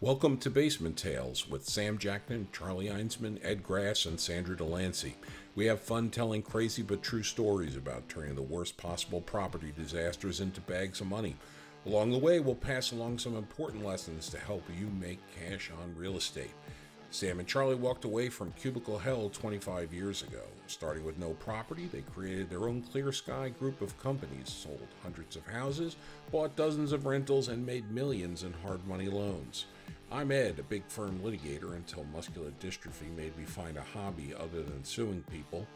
Welcome to Basement Tales with Sam Jacknin, Charlie Einsman, Ed Grass, and Sandra Delancey. We have fun telling crazy but true stories about turning the worst possible property disasters into bags of money. Along the way, we'll pass along some important lessons to help you make cash on real estate. Sam and Charlie walked away from cubicle hell 25 years ago. Starting with no property, they created their own Clear Sky group of companies, sold hundreds of houses, bought dozens of rentals, and made millions in hard money loans. I'm Ed, a big firm litigator until muscular dystrophy made me find a hobby other than suing people.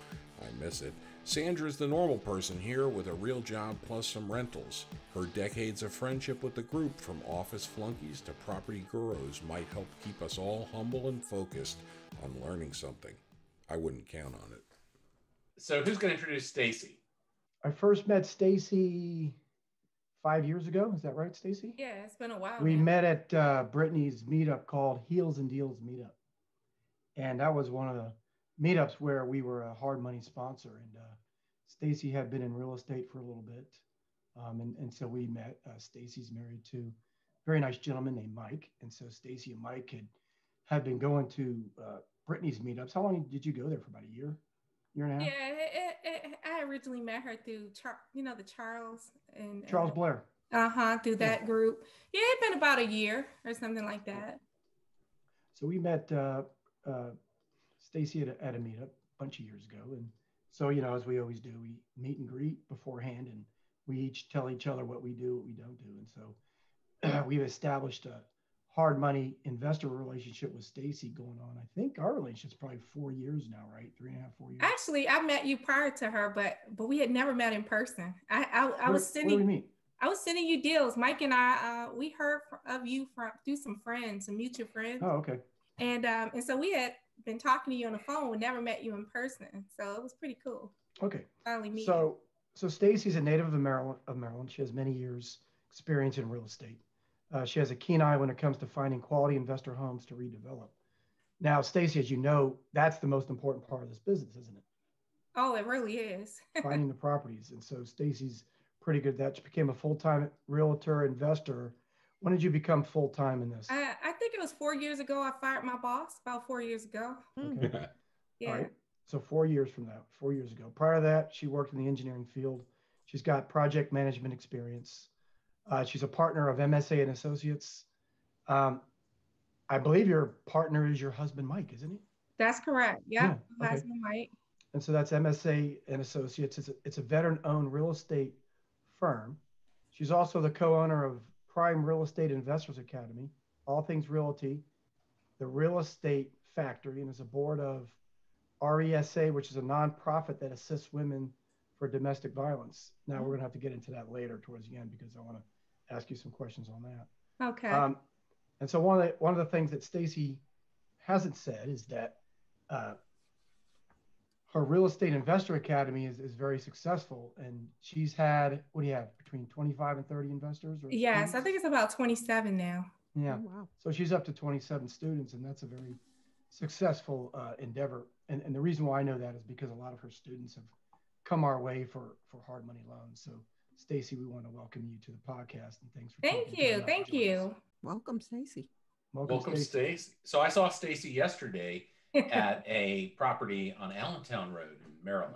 I miss it. Sandra's the normal person here with a real job plus some rentals. Her decades of friendship with the group, from office flunkies to property gurus, might help keep us all humble and focused on learning something. I wouldn't count on it. So who's going to introduce Stacie? I first met Stacie 5 years ago. Is that right, Stacie? Yeah, it's been a while. We met at Brittany's meetup called Heels and Deals meetup. And that was one of the meetups where we were a hard money sponsor. And Stacie had been in real estate for a little bit. And so we met. Stacie's married to a very nice gentleman named Mike. And so Stacie and Mike had been going to Brittany's meetups. How long did you go there for? About a year? Year and a half? Yeah, I originally met her through, the Charles and Charles Blair. Through that group. Yeah, it'd been about a year or something like that. So we met Stacie at a meetup a bunch of years ago. And so, as we always do, we meet and greet beforehand, and we each tell each other what we do, what we don't do. And so we've established a hard money investor relationship with Stacie going on. I think our relationship's probably 4 years now, right? 3.5, 4 years. Actually, I met you prior to her, but we had never met in person. I was sending you deals. Mike and I, we heard of you through some friends, some mutual friends. Oh, okay. And so we had been talking to you on the phone. We never met you in person, so it was pretty cool. Okay. Finally meeting. So Stacie's a native of Maryland. She has many years experience in real estate. She has a keen eye when it comes to finding quality investor homes to redevelop. Now, Stacie, as you know, that's the most important part of this business, isn't it? Oh, it really is. Finding the properties. And so Stacie's pretty good at that. She became a full-time realtor investor. When did you become full-time in this? I think it was 4 years ago. I fired my boss about 4 years ago. Okay. Yeah. All right. So 4 years from that, 4 years ago. Prior to that, she worked in the engineering field. She's got project management experience. She's a partner of MSA and Associates. I believe your partner is your husband, Mike, isn't he? That's correct. Yeah, my husband, Mike. And so that's MSA and Associates. It's a veteran-owned real estate firm. She's also the co-owner of Prime Real Estate Investors Academy, All Things Realty, The Real Estate Factory, and is a board of RESA, which is a nonprofit that assists women for domestic violence. Now, we're going to have to get into that later towards the end, because I want to ask you some questions on that. Okay. And so one of the things that Stacie hasn't said is that her Real Estate Investor Academy is very successful, and she's had, what do you have, between 25 and 30 investors? Or yes, students? I think it's about 27 now. Yeah. Oh, wow. So she's up to 27 students, and that's a very successful endeavor. And the reason why I know that is because a lot of her students have come our way for hard money loans. So Stacie, we want to welcome you to the podcast, and thanks for Thank you. Welcome, Stacie. Welcome, Stacie. So I saw Stacie yesterday at a property on Allentown Road in Maryland.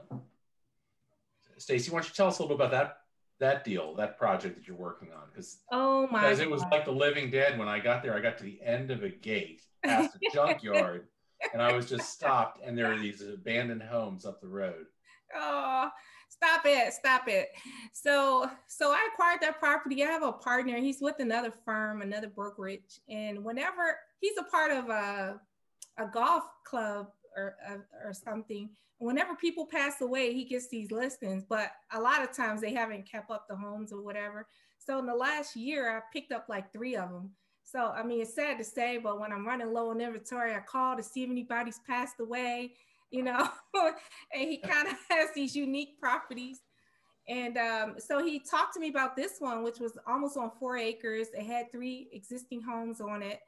Stacie, why don't you tell us a little bit about that deal, that project that you're working on? Because it was like the living dead when I got there. I got to the end of a gate past a junkyard, and I was just stopped, and there are these abandoned homes up the road. Oh, stop it. So I acquired that property. I have a partner. He's with another firm, another brokerage. And whenever he's a part of a golf club or something, whenever people pass away, he gets these listings, but a lot of times they haven't kept up the homes or whatever. So in the last year, I picked up like three of them. So, I mean, it's sad to say, but when I'm running low on inventory, I call to see if anybody's passed away. And he kind of has these unique properties. And so he talked to me about this one, which was almost on 4 acres. It had three existing homes on it.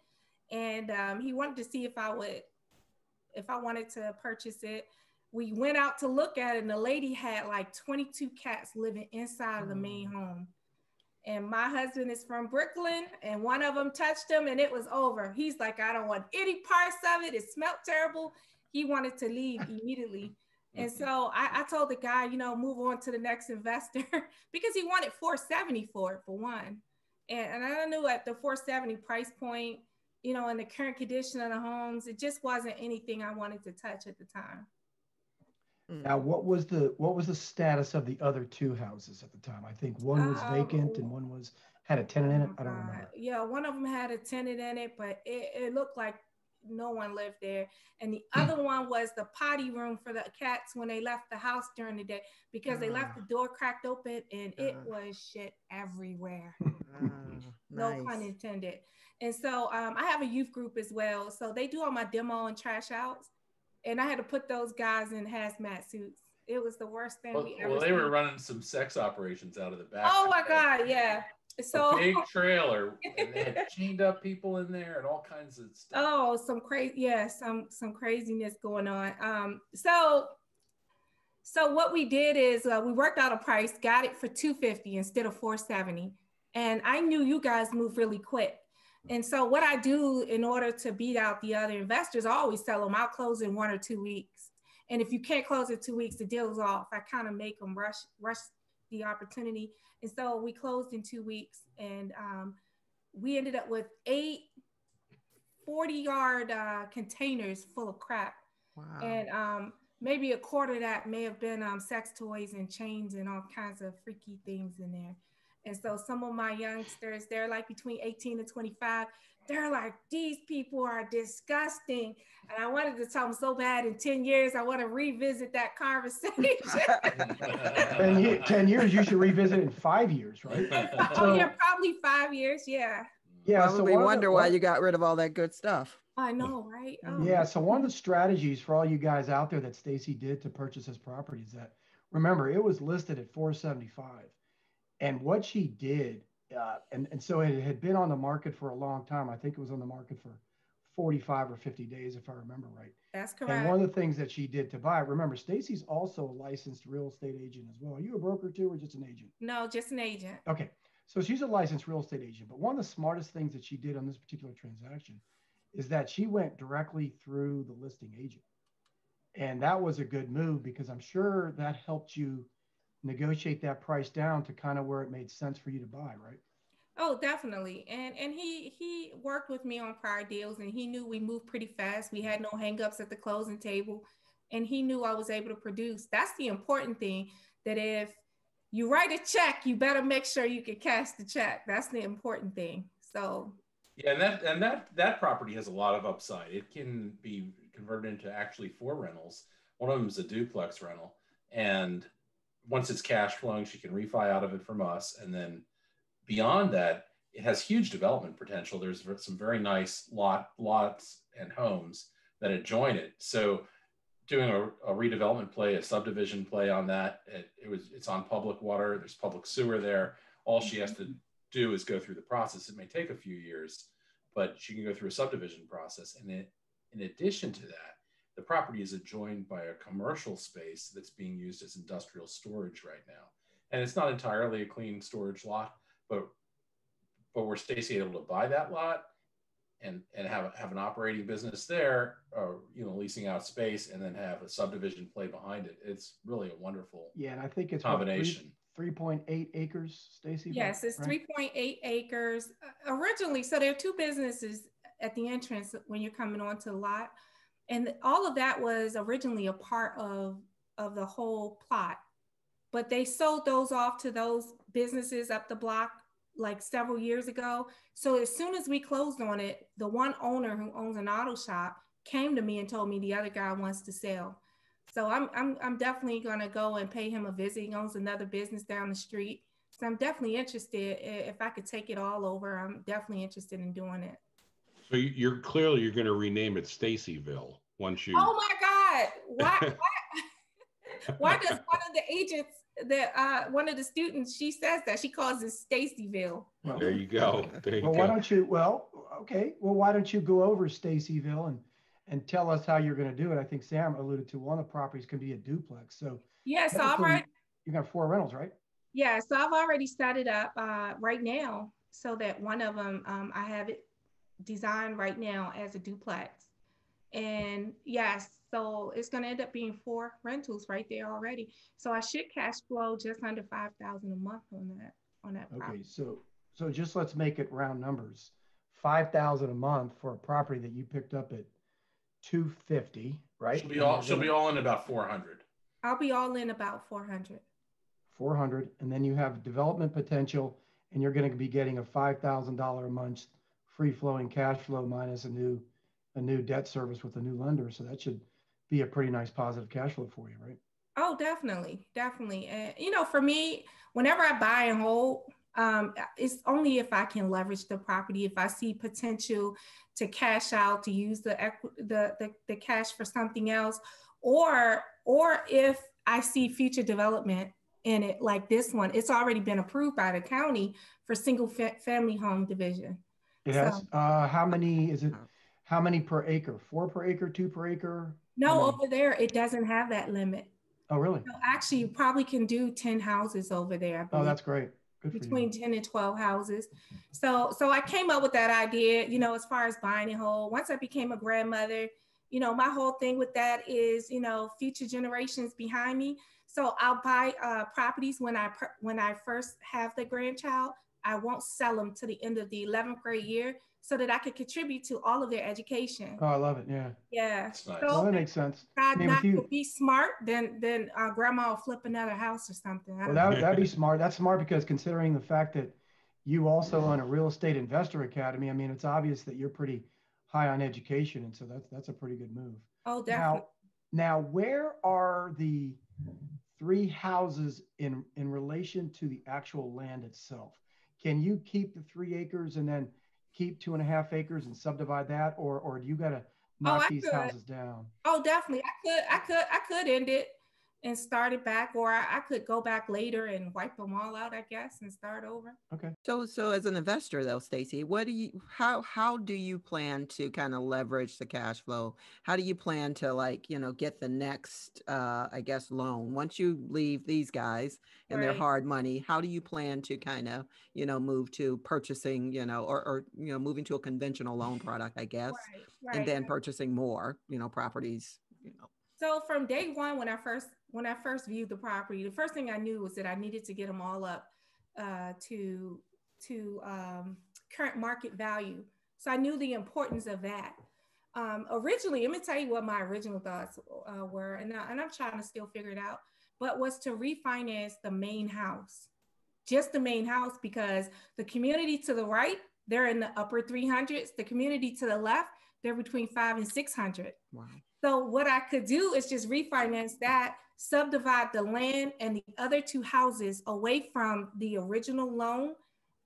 And he wanted to see if I wanted to purchase it. We went out to look at it, and the lady had like 22 cats living inside of the main home. And my husband is from Brooklyn, and one of them touched him and it was over. He's like, I don't want any parts of it. It smelled terrible. He wanted to leave immediately. And so I told the guy, you know, move on to the next investor because he wanted $470 for it, for one. And I knew at the $470 price point, you know, and the current condition of the homes, it just wasn't anything I wanted to touch at the time. Now, what was the status of the other two houses at the time? I think one was vacant and one was had a tenant in it. I don't remember. Yeah, one of them had a tenant in it, but it looked like no one lived there. And the other one was the potty room for the cats when they left the house during the day, because they left the door cracked open and it was shit everywhere. No pun intended. And so I have a youth group as well. So they do all my demo and trash outs. And I had to put those guys in hazmat suits. It was the worst thing we ever seen. Well, they were running some sex operations out of the back. Oh, my God, yeah. So a big trailer. And they had chained up people in there and all kinds of stuff. Oh, some crazy, yeah, some craziness going on. So what we did is we worked out a price, got it for $250 instead of $470. And I knew you guys move really quick. And so what I do in order to beat out the other investors, I always tell them I'll close in 1 or 2 weeks. And if you can't close in 2 weeks, the deal's off. I kind of make them rush the opportunity. And so we closed in 2 weeks, and we ended up with 8 40-yard containers full of crap. Wow. And maybe a quarter of that may have been sex toys and chains and all kinds of freaky things in there. And so some of my youngsters, they're like between 18 and 25. They're like, these people are disgusting. And I wanted to tell them so bad, in 10 years, I want to revisit that conversation. 10 years, you should revisit in 5 years, right? Oh, yeah, probably 5 years, yeah. Yeah, probably so why you got rid of all that good stuff. I know, right? Oh. Yeah, so one of the strategies for all you guys out there that Stacie did to purchase this property is that, remember, it was listed at $475. And what she did, and so it had been on the market for a long time. I think it was on the market for 45 or 50 days, if I remember right. That's correct. And one of the things that she did to buy, remember, Stacie's also a licensed real estate agent as well. Are you a broker too, or just an agent? No, just an agent. Okay. So she's a licensed real estate agent. But one of the smartest things that she did on this particular transaction is that she went directly through the listing agent. And that was a good move, because I'm sure that helped you negotiate that price down to kind of where it made sense for you to buy, right? Oh, definitely. And he worked with me on prior deals, and he knew we moved pretty fast. We had no hangups at the closing table, and he knew I was able to produce. That's the important thing, that if you write a check, you better make sure you can cash the check. That's the important thing. So yeah, and that property has a lot of upside. It can be converted into actually 4 rentals. One of them is a duplex rental, and once it's cash flowing, she can refi out of it from us. And then beyond that, it has huge development potential. There's some very nice lots and homes that adjoin it. So doing a redevelopment play, a subdivision play on that, it's on public water, there's public sewer there. All she has to do is go through the process. It may take a few years, but she can go through a subdivision process. And in addition to that, the property is adjoined by a commercial space that's being used as industrial storage right now. And it's not entirely a clean storage lot, but we're Stacie able to buy that lot and have an operating business there, or, you know, leasing out space, and then have a subdivision play behind it. It's really a wonderful and I think it's combination. 3.8 acres, Stacie? Yes, it's right? 3.8 acres. Originally, so there are 2 businesses at the entrance when you're coming onto the lot. And all of that was originally a part of the whole plot, but they sold those off to those businesses up the block like several years ago. So as soon as we closed on it, the one owner who owns an auto shop came to me and told me the other guy wants to sell. So I'm definitely gonna go and pay him a visit. He owns another business down the street. So I'm definitely interested. If I could take it all over, I'm definitely interested in doing it. So you're clearly going to rename it Stacieville once you. Oh my God! Why? Why does one of the agents, one of the students, she says that she calls it Stacieville? Well, there you go. Why don't you? Well, okay. Well, why don't you go over Stacieville and tell us how you're going to do it? I think Sam alluded to one of the properties can be a duplex. So yes, yeah, so I'm right. You got 4 rentals, right? Yeah, so I've already set it up right now so that one of them, I have it designed right now as a duplex. And yes, so it's going to end up being 4 rentals right there already. So I should cash flow just under $5,000 a month on that property. Okay, so just let's make it round numbers. $5,000 a month for a property that you picked up at $250, right? She'll be all in about $400. I'll be all in about $400. $400, and then you have development potential, and you're going to be getting a $5,000 a month free flowing cash flow minus a new debt service with a new lender. So that should be a pretty nice positive cash flow for you, right? Oh, definitely. Definitely. And you know, for me, whenever I buy and hold, it's only if I can leverage the property, if I see potential to cash out, to use the cash for something else, or if I see future development in it, like this one. It's already been approved by the county for single family home division. It has, how many is it? How many per acre? 4 per acre, 2 per acre? No, over there, it doesn't have that limit. Oh, really? So actually, you probably can do 10 houses over there. Oh, that's great. Good for you. Between 10 and 12 houses. So I came up with that idea, you know, as far as buying and hold. Once I became a grandmother, you know, my whole thing with that is, you know, future generations behind me. So I'll buy properties when I first have the grandchild. I won't sell them to the end of the 11th grade year so that I could contribute to all of their education. Oh, I love it. Yeah. Yeah. Nice. So well, that makes sense. God, not to be smart, then grandma will flip another house or something. Well, that'd be smart. That's smart because considering the fact that you also own a real estate investor academy, I mean, it's obvious that you're pretty high on education. And so that's a pretty good move. Oh, definitely. Now where are the 3 houses in relation to the actual land itself? Can you keep the 3 acres and then keep 2.5 acres and subdivide that, or do you got to knock these houses down? Oh, definitely. I could end it and start it back, or I could go back later and wipe them all out, I guess, and start over. Okay. So as an investor though, Stacie, how do you plan to kind of leverage the cash flow? How do you plan to, like, you know, get the next, I guess, loan? Once you leave these guys and their hard money, how do you plan to kind of, you know, move to purchasing, you know, or you know, moving to a conventional loan product, I guess, and then purchasing more, you know, properties, you know? So from day one, when I first viewed the property, the first thing I knew was that I needed to get them all up to current market value. So I knew the importance of that. Originally, let me tell you what my original thoughts were, and I'm trying to still figure it out, but was to refinance the main house, just the main house, because the community to the right, they're in the upper 300s. The community to the left, they're between 500 and 600. Wow. So what I could do is just refinance that, subdivide the land and the other 2 houses away from the original loan.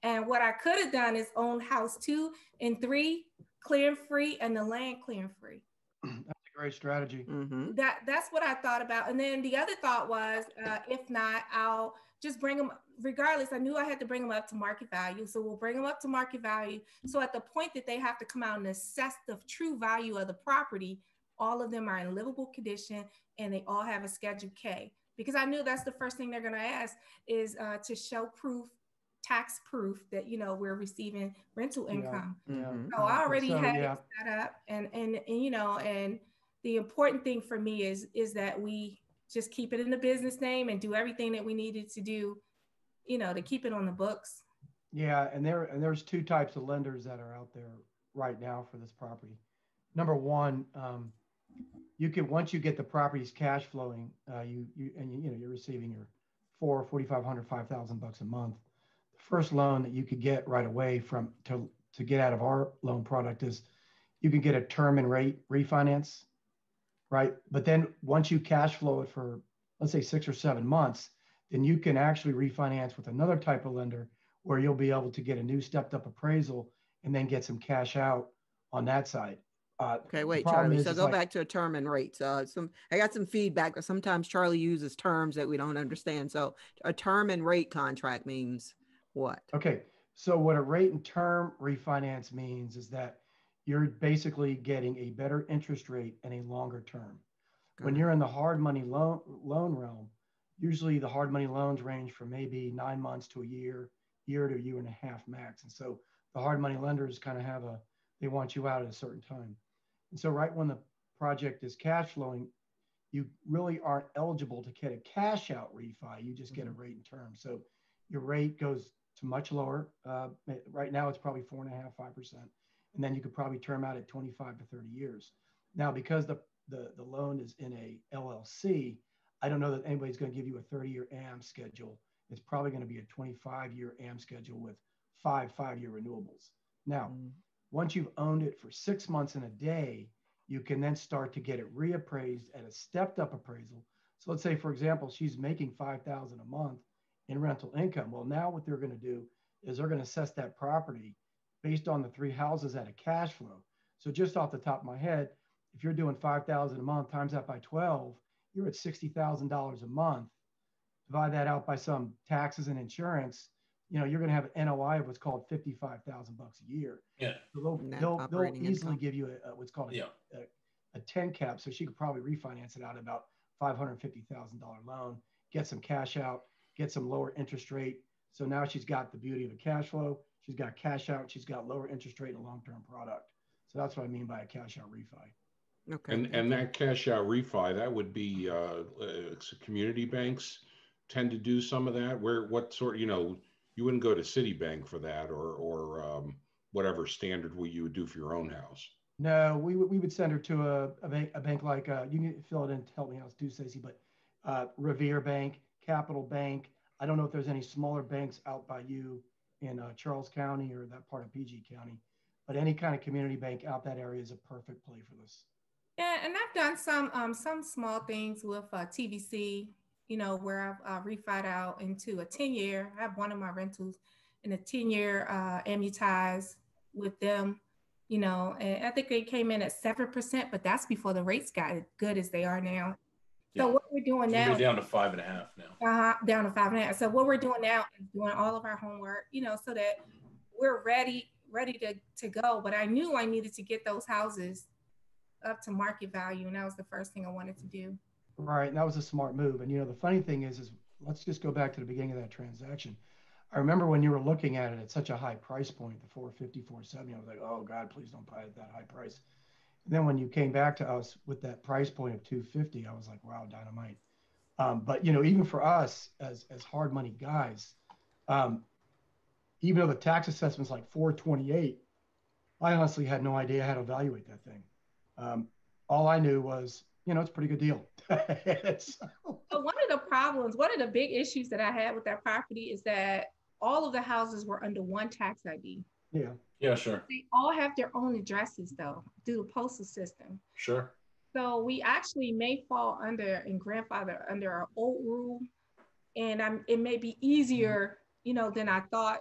And what I could have done is own house 2 and 3 clear and free, and the land clear and free. That's a great strategy. Mm-hmm. That's what I thought about. And then the other thought was, if not, I'll just bring them, regardless, I knew I had to bring them up to market value. So we'll bring them up to market value. So at the point that they have to come out and assess the true value of the property, all of them are in livable condition and they all have a Schedule K, because I knew that's the first thing they're going to ask is to show proof, tax proof that, you know, we're receiving rental income. Yeah, yeah. So I already had it set up and, you know, and the important thing for me is that we just keep it in the business name and do everything that we needed to do, you know, to keep it on the books. Yeah. And there's 2 types of lenders that are out there right now for this property. Number one, you can, once you get the properties cash flowing, you're receiving your $4,500, $5,000 a month. The first loan that you could get right away to get out of our loan product is you can get a term and rate refinance, right? But then once you cash flow it for, let's say, 6 or 7 months, then you can actually refinance with another type of lender where you'll be able to get a new stepped up appraisal and then get some cash out on that side. Okay, wait, Charlie. So go back to a term and rates. I got some feedback that sometimes Charlie uses terms that we don't understand. So a term and rate contract means what? Okay, so what a rate and term refinance means is that you're basically getting a better interest rate and a longer term. When you're in the hard money loan realm, usually the hard money loans range from maybe 9 months to a year, year to a year and a half max. And so the hard money lenders kind of have a, they want you out at a certain time. And so right when the project is cash flowing, you really aren't eligible to get a cash out refi. You just get a rate and term. So your rate goes to much lower. Right now it's probably 4.5%, 5%. And then you could probably term out at 25 to 30 years. Now, because the loan is in a LLC, I don't know that anybody's going to give you a 30-year AM schedule. It's probably going to be a 25-year AM schedule with five-year renewables. Now, once you've owned it for 6 months and a day, you can then start to get it reappraised at a stepped-up appraisal. So let's say, for example, she's making $5,000 a month in rental income. Well, now what they're going to do is they're going to assess that property based on the three houses at a cash flow. So just off the top of my head, if you're doing $5,000 a month, times that by 12, you're at $60,000 a month. Divide that out by some taxes and insurance, you know, you're going to have an NOI of what's called $55,000 a year. Yeah. So they'll easily give you a, what's called a 10 cap. So she could probably refinance it out at about $550,000 loan, get some cash out, get some lower interest rate. So now she's got the beauty of a cash flow. She's got cash out. She's got lower interest rate and a long-term product. So that's what I mean by a cash out refi. Okay. And that cash out refi, that would be community banks tend to do some of that. Where what sort, you know, you wouldn't go to Citibank for that, or whatever standard you would do for your own house. No, we would send her to a bank like you can fill it in to help me out too, Stacie, but Revere Bank, Capital Bank. I don't know if there's any smaller banks out by you in Charles County or that part of PG County, but any kind of community bank out that area is a perfect play for this. Yeah, and I've done some small things with TBC, you know, where I've refied out into a 10-year. I have one of my rentals in a 10-year amortized with them, you know, and I think they came in at 7%, but that's before the rates got as good as they are now. So what we're doing now, down to 5.5 now. Down to 5.5. So what we're doing now is doing all of our homework, you know, so that we're ready to go. But I knew I needed to get those houses up to market value, and that was the first thing I wanted to do. Right, and that was a smart move. And you know, the funny thing is let's just go back to the beginning of that transaction. I remember when you were looking at it at such a high price point, the $450, $470, I was like, oh God, please don't buy it at that high price. And then when you came back to us with that price point of $250, I was like, wow, dynamite. But you know, even for us as hard money guys, even though the tax assessment's like $428, I honestly had no idea how to evaluate that thing. All I knew was, you know, it's a pretty good deal. But one of the big issues that I had with that property is that all of the houses were under one tax ID. Yeah. Yeah, sure. They all have their own addresses, though, through the postal system. Sure. So we actually may fall under and grandfather under our old rule, and it may be easier, you know, than I thought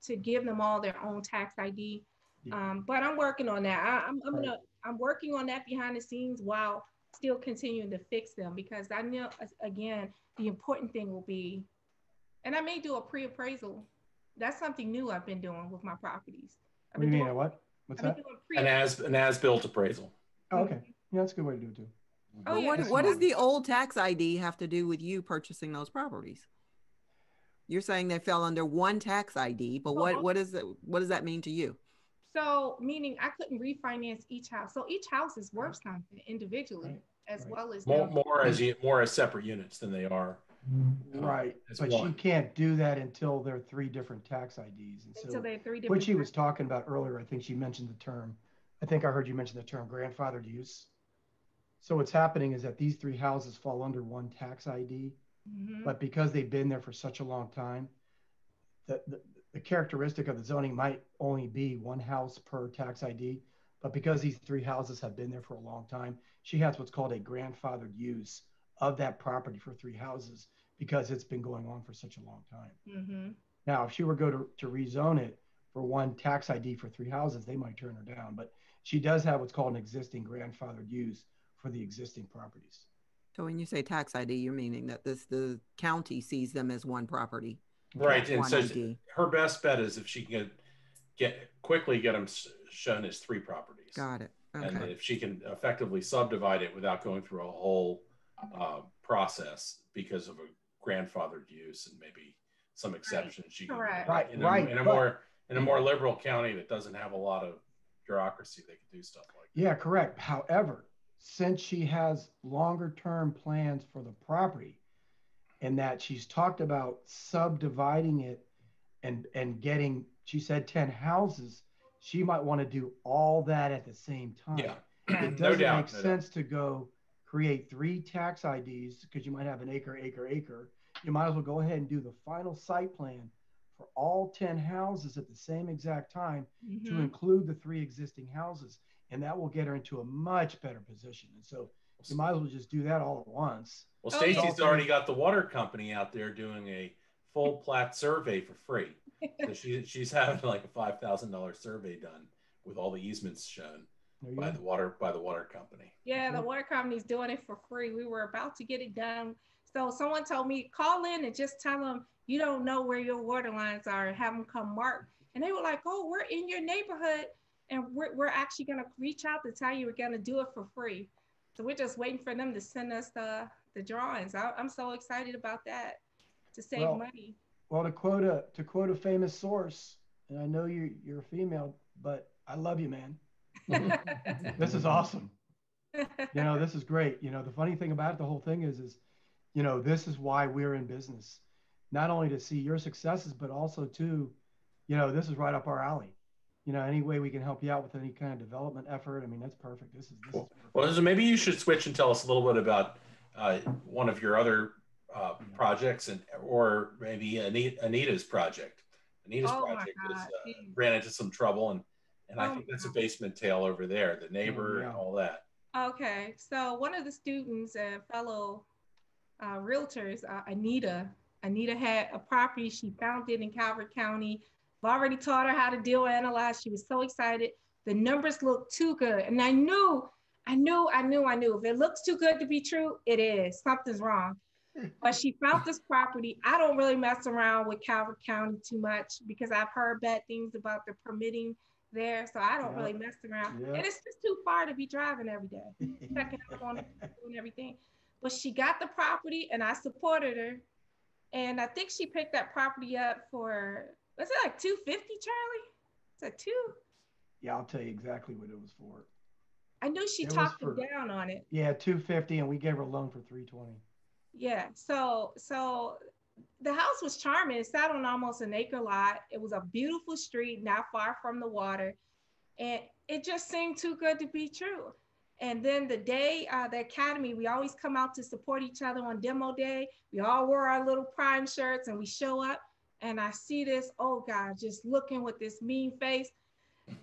to give them all their own tax ID. Yeah. But I'm working on that. I'm working on that behind the scenes while still continuing to fix them, because I know, again, the important thing will be, and I may do a pre-appraisal. That's something new I've been doing with my properties. What do you mean, an as-built appraisal. Oh, okay. Yeah, that's a good way to do it too. Oh, yeah. What does the old tax ID have to do with you purchasing those properties? You're saying they fell under one tax ID, but what does that mean to you? So meaning I couldn't refinance each house. So each house is worth something individually, as well as more as separate units than they are. Right. But you can't do that until there are three different tax IDs. And so they have three different. What she was talking about earlier, I think she mentioned the term. I think I heard you mention the term grandfathered use. So what's happening is that these three houses fall under one tax ID, but because they've been there for such a long time, the characteristic of the zoning might only be one house per tax ID, but because these three houses have been there for a long time, she has what's called a grandfathered use of that property for three houses because it's been going on for such a long time. Now, if she were to rezone it for one tax ID for three houses, they might turn her down, but she does have what's called an existing grandfathered use for the existing properties. So when you say tax ID, you're meaning that the county sees them as one property. Right, and so her best bet is if she can quickly get them shown as three properties. Got it. Okay. And if she can effectively subdivide it without going through a whole process because of a grandfathered use and maybe some exceptions. You can, right, in a more liberal county that doesn't have a lot of bureaucracy, they could do stuff like that. Yeah, correct. However, since she has longer term plans for the property and that she's talked about subdividing it and getting, she said 10 houses, she might want to do all that at the same time. Yeah. It doesn't make sense to go create 3 tax IDs because you might have an acre, acre, acre. You might as well go ahead and do the final site plan for all 10 houses at the same exact time to include the 3 existing houses. And that will get her into a much better position. And so you might as well just do that all at once. Well, Stacie's already got the water company out there doing a full plat survey for free. So she's having like a $5,000 survey done with all the easements shown by the water company. Yeah, the water company's doing it for free. We were about to get it done. So someone told me, call in and just tell them you don't know where your water lines are and have them come mark. And they were like, oh, we're in your neighborhood and we're actually gonna reach out to tell you we're gonna do it for free. So we're just waiting for them to send us the drawings. I'm so excited about that, to save money. Well, to quote a famous source, and I know you're a female, but I love you, man. This is awesome. You know, this is great. You know, the funny thing about it, the whole thing is, you know, this is why we're in business, not only to see your successes, but also to, you know, this is right up our alley. You know, any way we can help you out with any kind of development effort. I mean, that's perfect. This is perfect. Well, maybe you should switch and tell us a little bit about one of your other projects, and or maybe Anita's project. Anita's project ran into some trouble, and I think that's a basement tale over there, the neighbor and all that. Okay, so one of the students and fellow realtors, Anita had a property. She found it in Calvert County. I've already taught her how to deal and analyze. She was so excited. The numbers looked too good. And I knew. If it looks too good to be true, it is. Something's wrong. But she found this property. I don't really mess around with Calvert County too much because I've heard bad things about the permitting there, so I don't really mess around. Yep. And it's just too far to be driving every day, checking up on it and everything. But she got the property and I supported her. And I think she picked that property up for, was it like 250, Charlie? Is that 2? Yeah, I'll tell you exactly what it was for. I know she talked him down on it. Yeah, 250, and we gave her a loan for 320. Yeah, so the house was charming. It sat on almost an acre lot. It was a beautiful street, not far from the water. And it just seemed too good to be true. And then the day, the academy, we always come out to support each other on demo day. We all wore our little Prime shirts and we show up, and I see this old guy just looking with this mean face.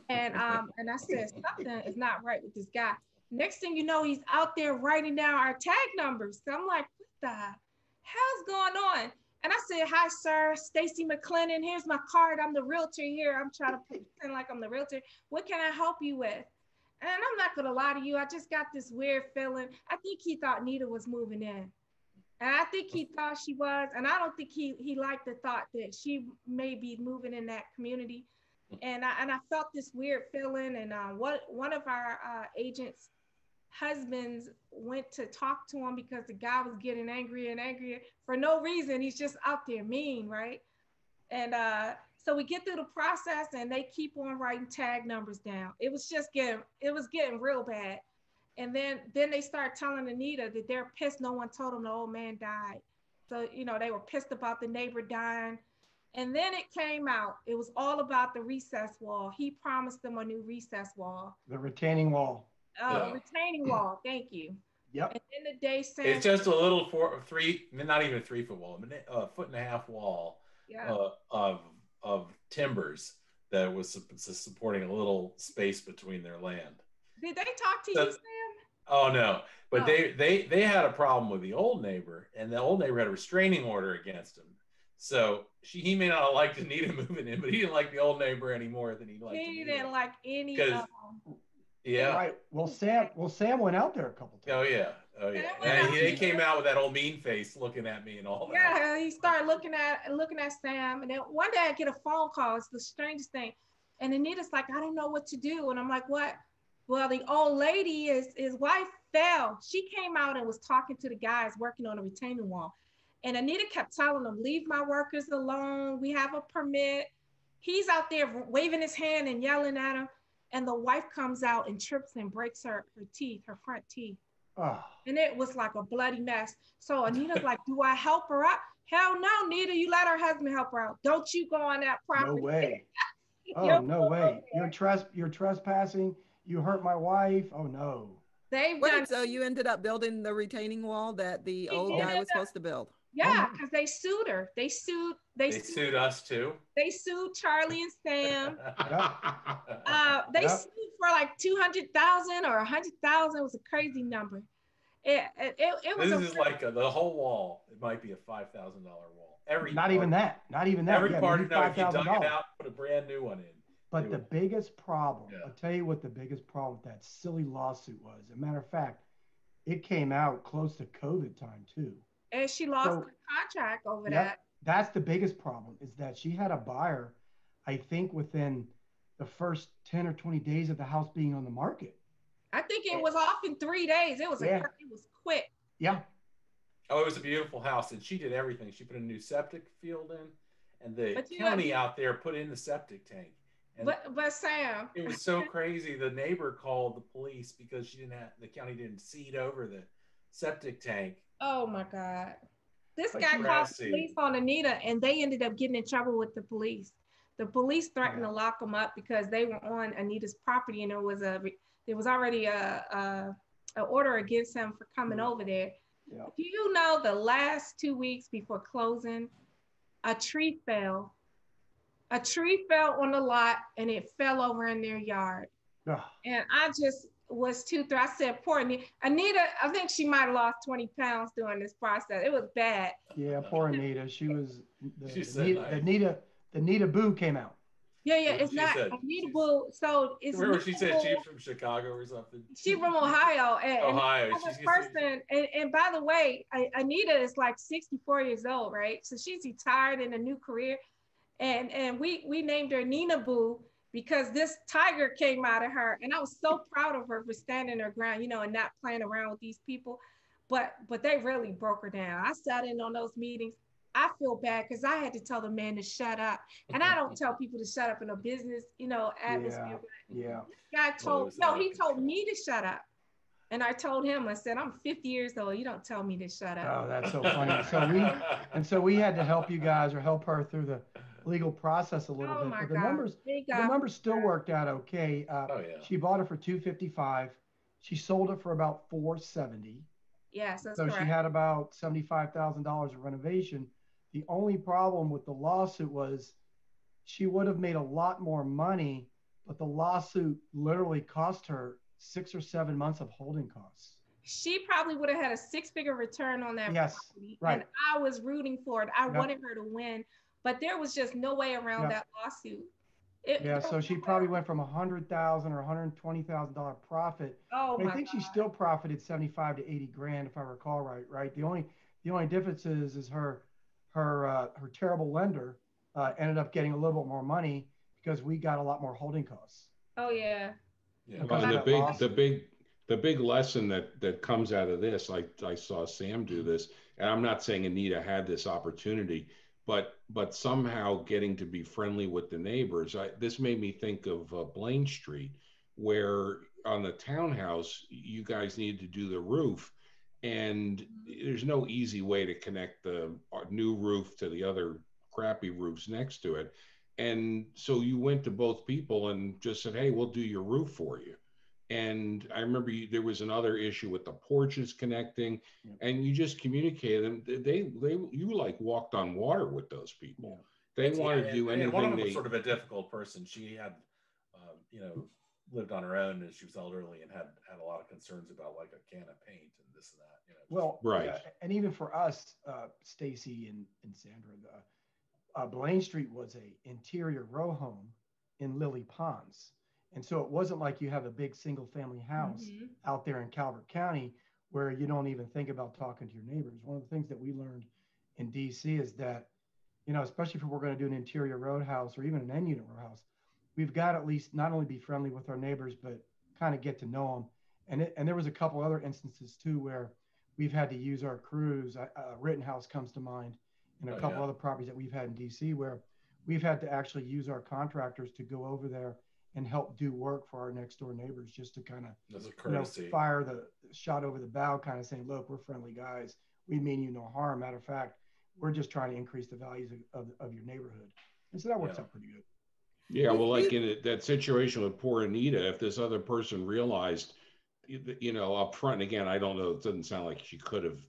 And I said, something is not right with this guy. Next thing you know, he's out there writing down our tag numbers. So I'm like, what the hell's going on? And I said, hi, sir, Stacy McClennan. Here's my card. I'm the realtor here. I'm trying to pretend like I'm the realtor. What can I help you with? And I'm not going to lie to you. I just got this weird feeling. I think he thought Nita was moving in. And I think he thought she was. And I don't think he liked the thought that she may be moving in that community. And I felt this weird feeling. And one of our agents' husbands went to talk to him because the guy was getting angrier and angrier for no reason. He's just out there mean, right? And so we get through the process, and they keep on writing tag numbers down. It was just getting real bad. And then they start telling Anita that they're pissed no one told them the old man died. So, you know, they were pissed about the neighbor dying. And then it came out. It was all about the recess wall. He promised them a new recess wall. The retaining wall. Retaining wall. Thank you. Yep. And then the day Sandra, it's just a little 3-foot wall, a 1.5-foot wall of timbers that was supporting a little space between their land. Did they talk to you, Sam? Oh no, but they had a problem with the old neighbor, and the old neighbor had a restraining order against him. So he may not have liked Anita moving in, but he didn't like the old neighbor any more than he liked. He didn't like any of them. Yeah. Right. Well, Sam went out there a couple times. Oh yeah. And he came out with that old mean face, looking at me and all that. Yeah, he started looking at Sam, and then one day I get a phone call. It's the strangest thing, and Anita's like, I don't know what to do, and I'm like, what? Well, the old lady, his wife fell. She came out and was talking to the guys working on the retaining wall, And Anita kept telling him, leave my workers alone. We have a permit. He's out there waving his hand and yelling at him. And the wife comes out and trips and breaks her teeth, her front teeth. Oh. And it was like a bloody mess. So Anita's like, do I help her out? Hell no, Anita, you let her husband help her out. Don't you go on that property. No way. Oh, no way. You're trespassing. You hurt my wife. Oh, no. So you ended up building the retaining wall that the old guy was supposed to build. Yeah, because they sued her. They sued us too. They sued Charlie and Sam. They sued for like $200,000 or $100,000. Was a crazy number. It was. This is like the whole wall. It might be a $5,000 wall. Not even that. Every part of it. If you dug it out, put a brand new one in. But the biggest problem. Yeah. I'll tell you what the biggest problem with that silly lawsuit was. As a matter of fact, it came out close to COVID time too. And she lost the contract over that. That's the biggest problem, is that she had a buyer, I think, within the first 10 or 20 days of the house being on the market. I think it was off in 3 days. It was quick. Yeah. Oh, it was a beautiful house, and she did everything. She put a new septic field in, and the county out there put in the septic tank. And but Sam, it was so crazy. The neighbor called the police because the county didn't cede over the septic tank. Oh my God. This guy called the police on Anita, and they ended up getting in trouble with the police. The police threatened to lock them up because they were on Anita's property, and there was already an order against them for coming over there. Yeah. Do you know the last 2 weeks before closing, a tree fell on the lot, and it fell over in their yard. Ugh. And I just was too I said, poor Anita. Anita, I think she might have lost 20 pounds during this process. It was bad. Yeah, poor Anita. She was, the Anita Boo came out. Yeah, yeah, it's not Anita Boo. So it's remember she said she's from Chicago or something? She's from Ohio. And by the way, Anita is like 64 years old, right? So she's retired in a new career. And we named her Nina Boo, because this tiger came out of her, and I was so proud of her for standing her ground, and not playing around with these people, but they really broke her down. I sat in on those meetings. I feel bad because I had to tell the man to shut up, and I don't tell people to shut up in a business, atmosphere. Yeah. Yeah. He told me to shut up, and I told him, I said, I'm 50 years old. You don't tell me to shut up. Oh, that's so funny. So we had to help you guys, or help her through the legal process a little bit, but the numbers still worked out okay. She bought it for $255,000. She sold it for about $470,000. Yes, that's correct. So she had about $75,000 of renovation. The only problem with the lawsuit was she would have made a lot more money, but the lawsuit literally cost her 6 or 7 months of holding costs. She probably would have had a six-figure return on that property, and I was rooting for it. I wanted her to win. But there was just no way around that lawsuit. So she probably went from $100,000 or $120,000 profit. Oh my God. I think she still profited $75,000 to $80,000, if I recall right. Right. The only difference is her terrible lender ended up getting a little bit more money because we got a lot more holding costs. Oh yeah. Yeah. And the big lesson that comes out of this, I saw Sam do this, and I'm not saying Anita had this opportunity, but somehow getting to be friendly with the neighbors. This made me think of Blaine Street, where on the townhouse, you guys needed to do the roof, and there's no easy way to connect the new roof to the other crappy roofs next to it. And so you went to both people and just said, hey, we'll do your roof for you. And I remember there was another issue with the porches connecting, and you just communicated them. You like walked on water with those people. Yeah. They wanted to do anything. And one of them was sort of a difficult person. She had, lived on her own, and she was elderly, and had a lot of concerns about like a can of paint and this and that. And even for us, Stacie and Sandra, Blaine Street was an interior row home in Lily Ponds. And so it wasn't like you have a big single family house out there in Calvert County where you don't even think about talking to your neighbors. One of the things that we learned in DC is that, especially if we're going to do an interior row house or even an end unit row house, we've got at least not only be friendly with our neighbors, but kind of get to know them. And there was a couple other instances too, where we've had to use our crews. Rittenhouse comes to mind, and a couple other properties that we've had in DC where we've had to actually use our contractors to go over there and help do work for our next door neighbors, just to kind of fire the shot over the bow, kind of saying, look, we're friendly guys. We mean you no harm. Matter of fact, we're just trying to increase the values of your neighborhood. And so that works out pretty good. Yeah, well, like in that situation with poor Anita, if this other person realized, you know, up front, again, I don't know, it doesn't sound like she could have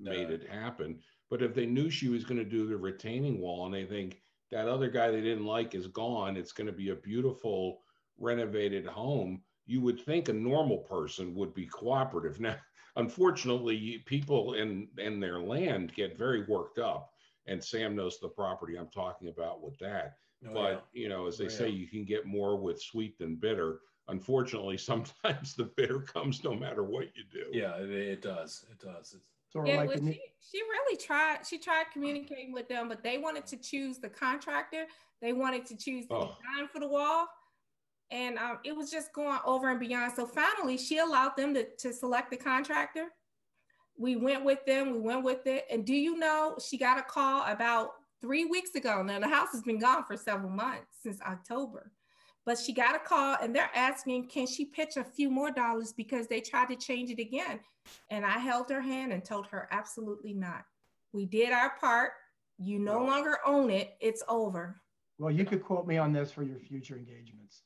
made it happen, but if they knew she was going to do the retaining wall and they think that other guy they didn't like is gone, it's going to be a beautiful renovated home, you would think a normal person would be cooperative. Now, unfortunately, people and their land get very worked up, and Sam knows the property I'm talking about with that. You know, as they say, you can get more with sweet than bitter. Unfortunately, sometimes the bitter comes no matter what you do. Yeah, it does. It does. It's sort of like well, she really tried. She tried communicating with them, but they wanted to choose the contractor. They wanted to choose the design for the wall. And it was just going over and beyond. So finally, she allowed them to select the contractor. We went with them. We went with it. And do you know, she got a call about 3 weeks ago. Now, the house has been gone for several months, since October. But she got a call, and they're asking, can she pitch a few more dollars because they tried to change it again. And I held her hand and told her, absolutely not. We did our part. You no longer own it. It's over. Well, you could quote me on this for your future engagements.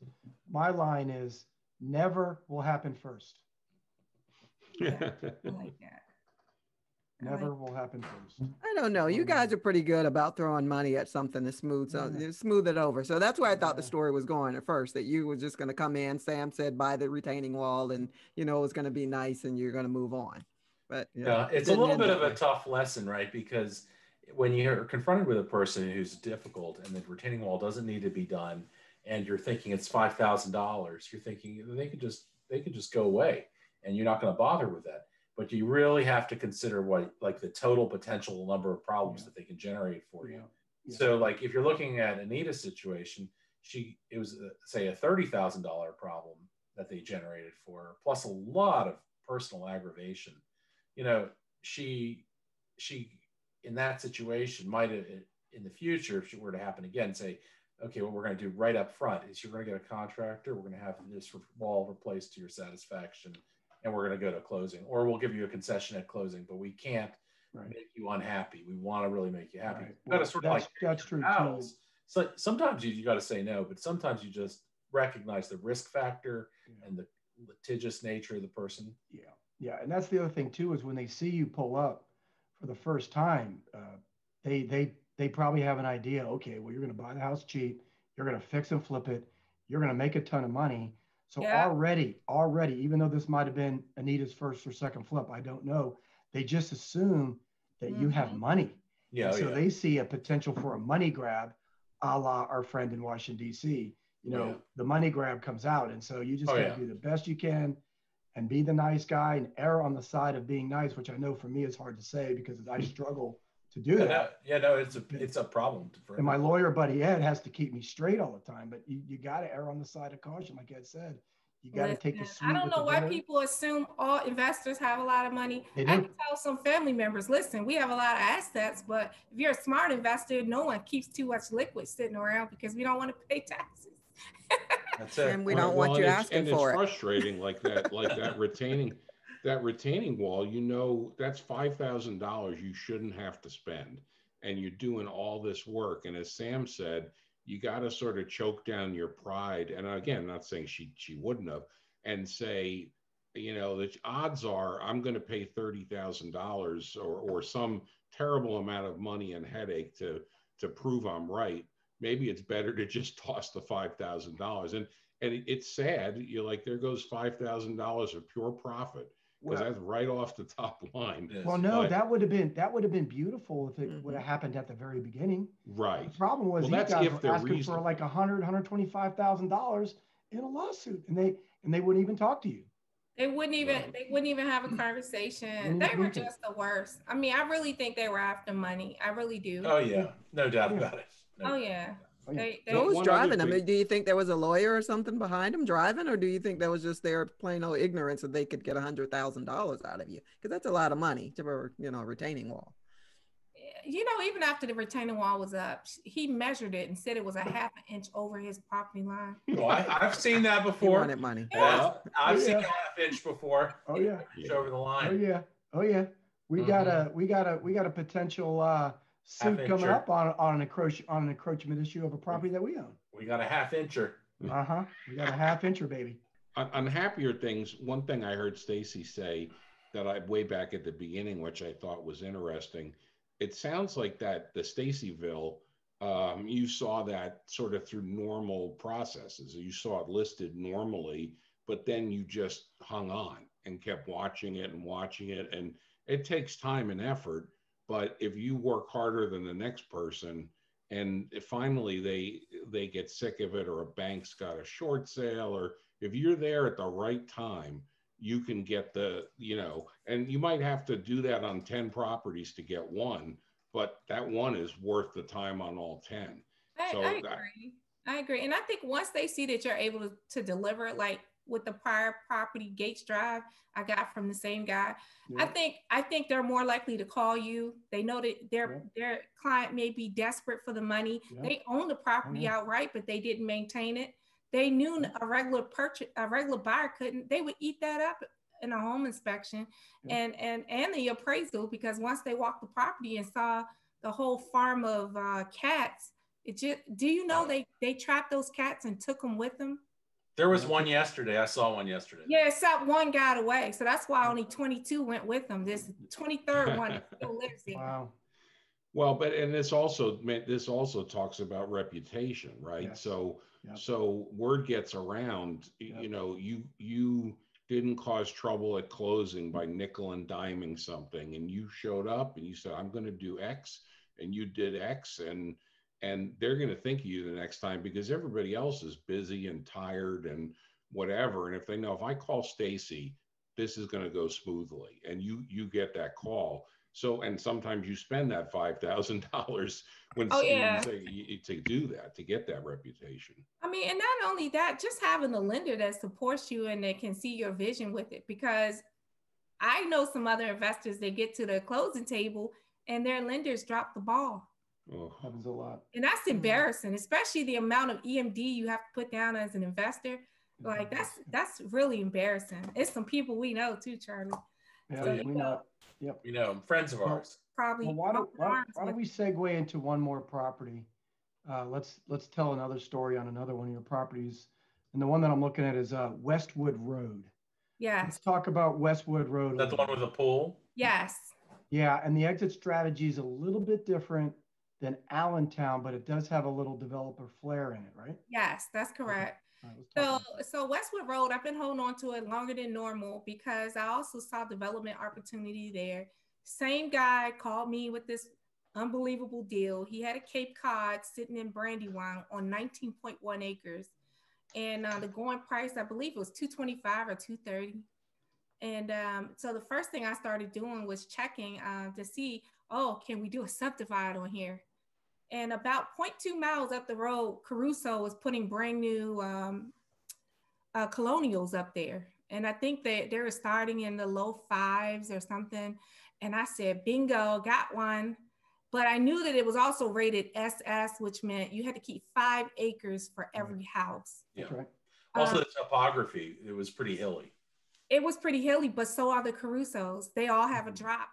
My line is, never will happen first. Yeah, I like that. Never will happen first. I don't know. You guys are pretty good about throwing money at something to smooth it over. So that's where I thought the story was going at first, that you were just going to come in. Sam said, buy the retaining wall, and you know, it's going to be nice and you're going to move on. But yeah, it's a little bit of a tough lesson, right? Because when you're confronted with a person who's difficult and the retaining wall doesn't need to be done, and you're thinking it's $5,000, you're thinking they could just go away and you're not going to bother with that. But you really have to consider what, like, the total potential number of problems that they can generate for you. Yeah. So like if you're looking at Anita's situation, it was say a $30,000 problem that they generated for her, plus a lot of personal aggravation. You know, she in that situation might have, in the future, if it were to happen again, say, okay, what we're going to do right up front is you're going to get a contractor, we're going to have this wall replaced to your satisfaction, and we're going to go to closing, or we'll give you a concession at closing, but we can't make you unhappy. We want to really make you happy. Right. Well, that's true too. So sometimes you got to say no, but sometimes you just recognize the risk factor and the litigious nature of the person. Yeah. Yeah. And that's the other thing too, is when they see you pull up for the first time, they probably have an idea. Okay, well, you're going to buy the house cheap. You're going to fix and flip it. You're going to make a ton of money. So already, even though this might've been Anita's first or second flip, I don't know, they just assume that you have money. Yeah. And so they see a potential for a money grab, a la our friend in Washington, DC, you know, the money grab comes out. And so you just gotta do the best you can and be the nice guy and err on the side of being nice, which I know for me is hard to say because I struggle to do that. Yeah, no, it's a problem. And my lawyer buddy, Ed, has to keep me straight all the time, but you got to err on the side of caution. Like Ed said, you got to take the sweet. I don't know why people assume all investors have a lot of money. I can tell some family members, listen, we have a lot of assets, but if you're a smart investor, no one keeps too much liquid sitting around because we don't want to pay taxes. That's it. And we don't want you asking for it. And it's frustrating, like that retaining wall, you know, that's $5,000 you shouldn't have to spend. And you're doing all this work. And as Sam said, you got to sort of choke down your pride. And again, I'm not saying she wouldn't have, and say, you know, the odds are I'm going to pay $30,000 or some terrible amount of money and headache to prove I'm right. Maybe it's better to just toss the $5,000. And it's sad. You're like, there goes $5,000 of pure profit. Because that's right off the top line. Well, no, that would have been beautiful if it would have happened at the very beginning. Right. The problem was these guys were asking for like $125,000 in a lawsuit, and they wouldn't even talk to you. They wouldn't even have a conversation. They were just the worst. I mean, I really think they were after money. I really do. Oh yeah, no doubt about it. No doubt. Who was driving them? Do you think there was a lawyer or something behind them driving, or do you think that was just their plain old ignorance that they could get $100,000 out of you? Because that's a lot of money to, you know, a retaining wall. You know, even after the retaining wall was up, he measured it and said it was a half an inch over his property line. Well, I've seen that before. He wanted money. Yeah. I've seen half inch before. Oh yeah, it's over the line. Oh yeah, oh yeah. We got a potential suit coming up on an encroachment issue of a property that we own. We got a half incher. We got a half incher, baby. On happier things, one thing I heard Stacie say that I way back at the beginning, which I thought was interesting. It sounds like that the Stacieville, you saw that sort of through normal processes. You saw it listed normally, but then you just hung on and kept watching it. And it takes time and effort, but if you work harder than the next person and finally they get sick of it, or a bank's got a short sale, or if you're there at the right time, you can get the, you know, and you might have to do that on 10 properties to get one, but that one is worth the time on all 10. I agree. And I think once they see that you're able to deliver, like with the prior property, Gates Drive, I got from the same guy. Yeah. I think they're more likely to call you. They know that their client may be desperate for the money. Yeah. They own the property outright, but they didn't maintain it. They knew a regular buyer couldn't. They would eat that up in a home inspection and the appraisal, because once they walked the property and saw the whole farm of cats, it just, do you know they trapped those cats and took them with them? There was one yesterday. I saw one yesterday. Yeah, except one got away. So that's why only 22 went with them. This 23rd one still lives there. Wow. Well, but and this also talks about reputation, right? Yes. So word gets around, you know, you didn't cause trouble at closing by nickel and diming something, and you showed up and you said, I'm going to do X, and you did X, and they're going to think of you the next time, because everybody else is busy and tired and whatever. And if they know, if I call Stacie, this is going to go smoothly, and you get that call. So, and sometimes you spend that $5,000 when to do that, to get that reputation. I mean, and not only that, just having a lender that supports you and that can see your vision with it, because I know some other investors, they get to the closing table and their lenders drop the ball. Oh, happens a lot. And that's embarrassing, especially the amount of EMD you have to put down as an investor. Like that's really embarrassing. It's some people we know too, Charlie. Yeah, so, we know them, friends of ours. Probably. Well, why don't we segue into one more property? Let's tell another story on another one of your properties, and the one that I'm looking at is Westwood Road. Yes. Let's talk about Westwood Road. That's the one with the pool. Yes. Yeah, and the exit strategy is a little bit different than Allentown, but it does have a little developer flair in it, right? Yes, that's correct. Okay. So Westwood Road, I've been holding on to it longer than normal because I also saw development opportunity there. Same guy called me with this unbelievable deal. He had a Cape Cod sitting in Brandywine on 19.1 acres. And the going price, I believe it was $225 or $230. And so the first thing I started doing was checking to see, can we do a subdivide on here? And about 0.2 miles up the road, Caruso was putting brand new colonials up there. And I think that they were starting in the low fives or something. And I said, bingo, got one. But I knew that it was also rated SS, which meant you had to keep 5 acres for every house. Yeah. Right. Also the topography, it was pretty hilly. It was pretty hilly, but so are the Carusos. They all have a drop.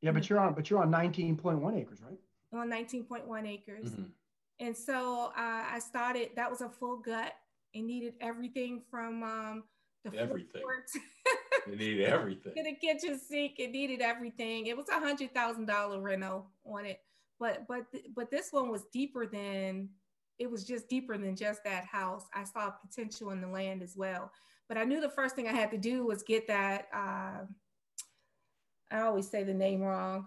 Yeah, but you're on 19.1 acres, right? On 19.1 acres. Mm-hmm. And so I started, that was a full gut. It needed everything from it needed everything. To the kitchen sink, it needed everything. It was $100,000 reno on it. But this one was deeper than just that house. I saw potential in the land as well. But I knew the first thing I had to do was get that, I always say the name wrong.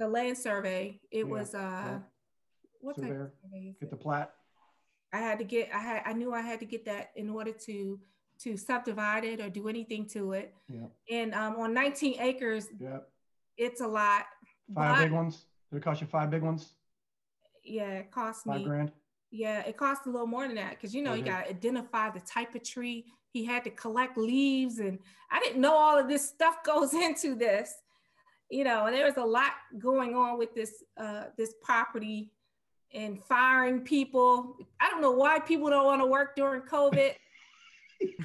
The land survey. It was what type of survey? Get the plat. I knew I had to get that in order to subdivide it or do anything to it. Yeah. And on 19 acres, it's a lot. Five big ones. Did it cost you 5 big ones? Yeah, it cost me $5,000. Yeah, it costs a little more than that because, you know, mm-hmm. you got to identify the type of tree. He had to collect leaves, and I didn't know all of this stuff goes into this, you know, and there was a lot going on with this this property and firing people. I don't know why people don't want to work during COVID.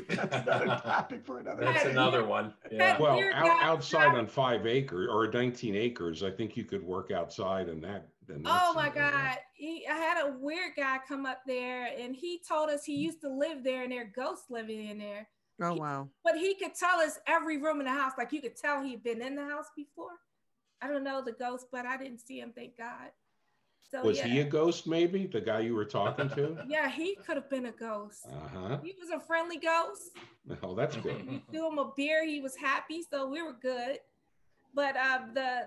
That's another topic for another. That's another one. Yeah. Well, outside on 5 acres or 19 acres, I think you could work outside on that. Oh my God. I had a weird guy come up there and he told us he used to live there and there are ghosts living in there. Oh, wow. But he could tell us every room in the house. Like you could tell he'd been in the house before. I don't know the ghost, but I didn't see him, thank God. So, was he a ghost, maybe? The guy you were talking to? Yeah, he could have been a ghost. Uh-huh. He was a friendly ghost. Oh, that's good. We threw him a beer. He was happy, so we were good. But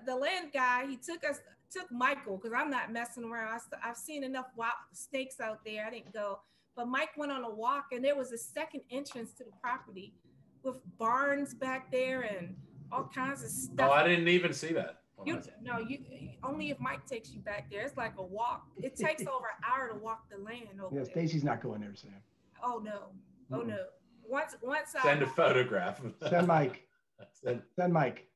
the land guy, he took Michael, because I'm not messing around. I've seen enough wild snakes out there. I didn't go. But Mike went on a walk, and there was a second entrance to the property with barns back there and all kinds of stuff. Oh, I didn't even see that. You only if Mike takes you back there. It's like a walk. It takes over an hour to walk the land over. Yeah, Stacie's not going there, Sam. Oh no, oh no. Once send a photograph. Send Mike. Send Mike.